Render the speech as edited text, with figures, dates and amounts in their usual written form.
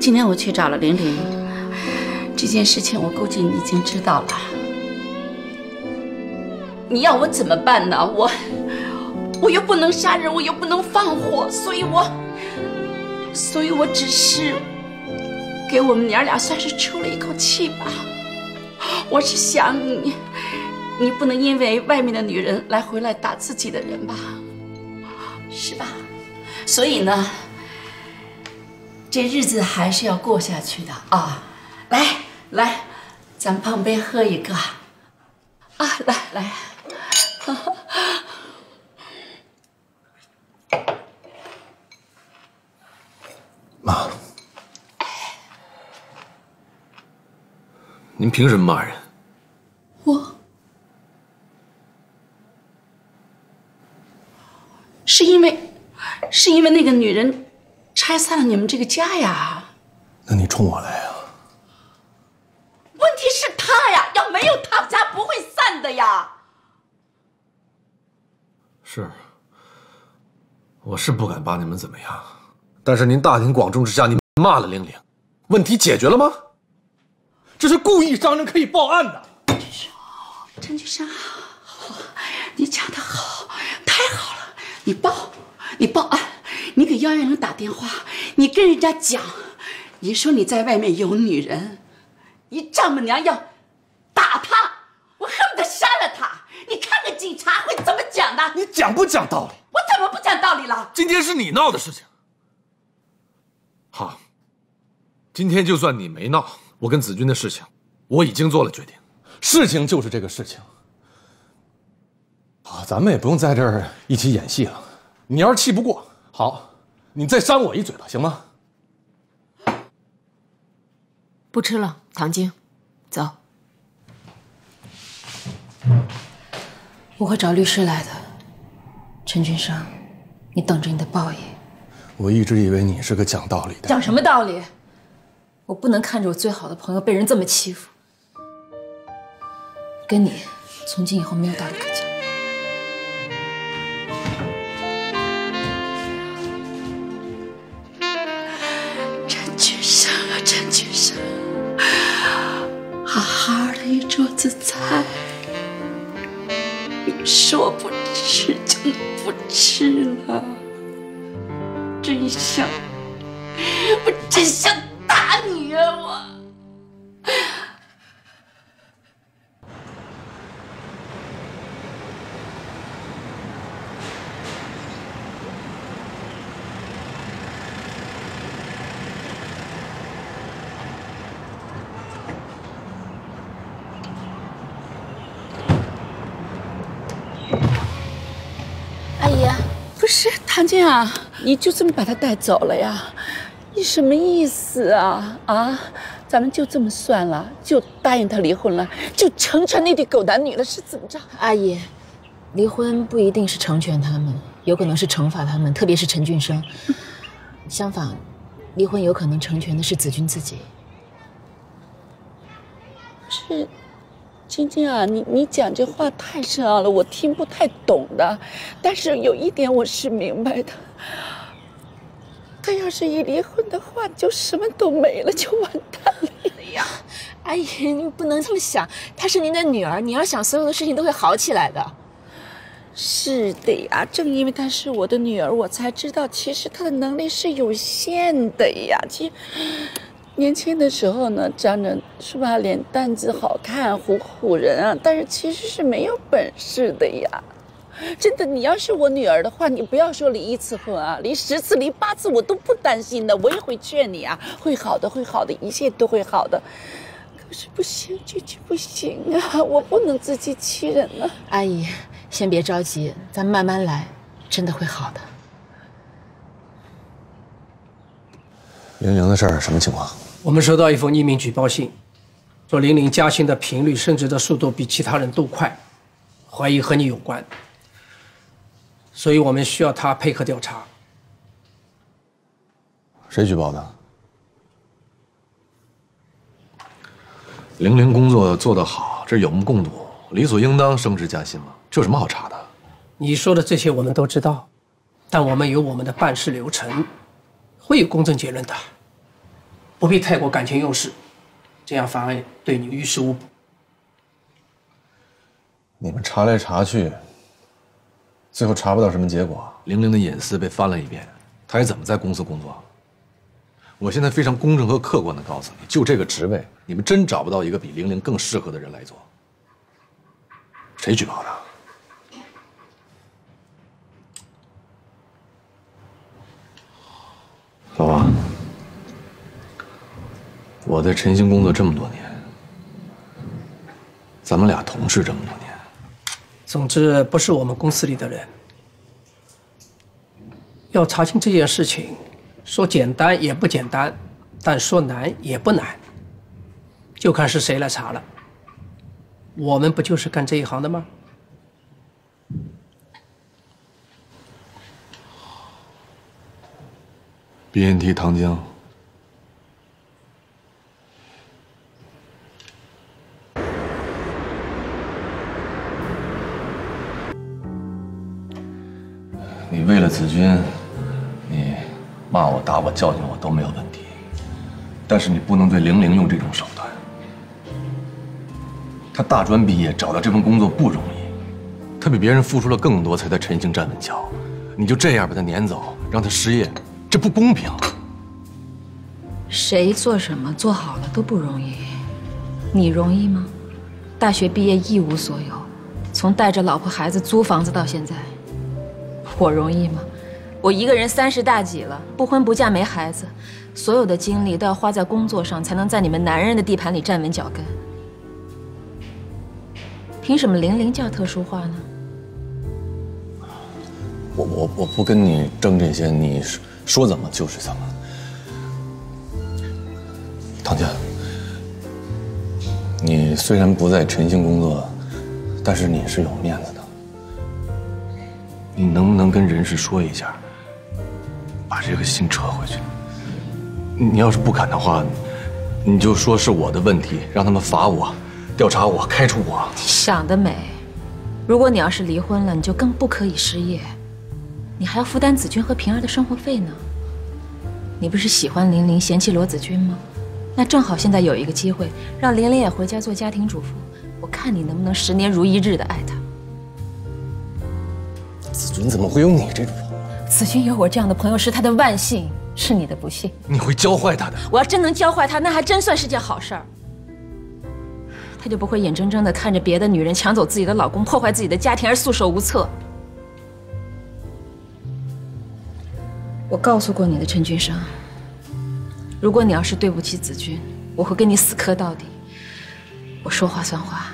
今天我去找了玲玲，这件事情我估计你已经知道了。你要我怎么办呢？我又不能杀人，我又不能放火，所以我只是给我们娘俩算是出了一口气吧。我是想你，你不能因为外面的女人来回来打自己的人吧，是吧？所以呢，这日子还是要过下去的啊！来，咱们碰杯喝一个啊！来。妈，您凭什么骂人？我是因为那个女人拆散了你们这个家呀。那你冲我来呀？问题是她呀，要没有她，家不会散的呀。是，我是不敢把你们怎么样。 但是您大庭广众之下，您骂了玲玲，问题解决了吗？这是故意伤人，可以报案的。陈局长，你讲得好，太好了！你报案，你给110打电话，你跟人家讲，你说你在外面有女人，你丈母娘要打他，我恨不得杀了他。你看看警察会怎么讲的？你讲不讲道理？我怎么不讲道理了？今天是你闹的事情。 好，今天就算你没闹，我跟子君的事情，我已经做了决定。事情就是这个事情。好，咱们也不用在这儿一起演戏了。你要是气不过，好，你再扇我一嘴巴，行吗？不吃了，唐晶，走。我会找律师来的，陈君生，你等着你的报应。 我一直以为你是个讲道理的。讲什么道理？我不能看着我最好的朋友被人这么欺负。跟你从今以后没有道理可讲。陈君生啊，陈君生，好好的一桌子菜，你说不吃就能不吃了。 我真想打你啊！我。阿姨，不是唐静啊。 你就这么把他带走了呀？你什么意思啊？啊，咱们就这么算了，就答应他离婚了，就成全那对狗男女了，是怎么着？阿姨，离婚不一定是成全他们，有可能是惩罚他们，特别是陈俊生。相反，离婚有可能成全的是子君自己。是，晶晶啊，你讲这话太深奥了，我听不太懂的。但是有一点我是明白的。 他要是一离婚的话，就什么都没了，就完蛋了呀！阿姨，你不能这么想，她是您的女儿，你要想所有的事情都会好起来的。是的呀，正因为她是我的女儿，我才知道其实她的能力是有限的呀。其实年轻的时候呢，长着是吧，脸蛋子好看，唬唬人啊，但是其实是没有本事的呀。 真的，你要是我女儿的话，你不要说离1次婚啊，离10次、离8次我都不担心的，我也会劝你啊，会好的，会好的，一切都会好的。可是不行，这就不行啊，我不能自欺欺人啊。阿姨，先别着急，咱慢慢来，真的会好的。玲玲的事儿什么情况？我们收到一封匿名举报信，说玲玲加薪的频率、升职的速度比其他人都快，怀疑和你有关。 所以我们需要他配合调查。谁举报的？玲玲工作做得好，这有目共睹，理所应当升职加薪嘛，这有什么好查的？你说的这些我们都知道，但我们有我们的办事流程，会有公正结论的。不必太过感情用事，这样反而对你于事无补。你们查来查去，最后查不到什么结果。玲玲的隐私被翻了一遍，她还怎么在公司工作？我现在非常公正和客观的告诉你，就这个职位，你们真找不到一个比玲玲更适合的人来做。谁举报的？ 老王，我在晨星工作这么多年，咱们俩同事这么多年，总之不是我们公司里的人。要查清这件事情，说简单也不简单，但说难也不难，就看是谁来查了。我们不就是干这一行的吗？BNT 唐江，你为了子君，你骂我、打我、教训我都没有问题，但是你不能对玲玲用这种手段。她大专毕业，找到这份工作不容易，她比别人付出了更多，才在晨星站稳脚。你就这样把她撵走，让她失业。 这不公平。谁做什么做好了都不容易，你容易吗？大学毕业一无所有，从带着老婆孩子租房子到现在，我容易吗？我一个人30大几了，不婚不嫁没孩子，所有的精力都要花在工作上，才能在你们男人的地盘里站稳脚跟。凭什么玲玲叫特殊化呢？我不跟你争这些，你是。 说怎么就是怎么，唐江，你虽然不在晨星工作，但是你是有面子的。你能不能跟人事说一下，把这个信撤回去？你要是不敢的话，你就说是我的问题，让他们罚我、调查我、开除我。想得美！如果你要是离婚了，你就更不可以失业。 你还要负担子君和平儿的生活费呢。你不是喜欢玲玲，嫌弃罗子君吗？那正好现在有一个机会，让玲玲也回家做家庭主妇。我看你能不能10年如一日的爱她。子君怎么会有你这种朋友？子君有我这样的朋友是她的万幸，是你的不幸。你会教坏她的。我要真能教坏她，那还真算是件好事儿。她就不会眼睁睁的看着别的女人抢走自己的老公，破坏自己的家庭而束手无策。 我告诉过你的，陈君生，如果你要是对不起子君，我会跟你死磕到底。我说话算话。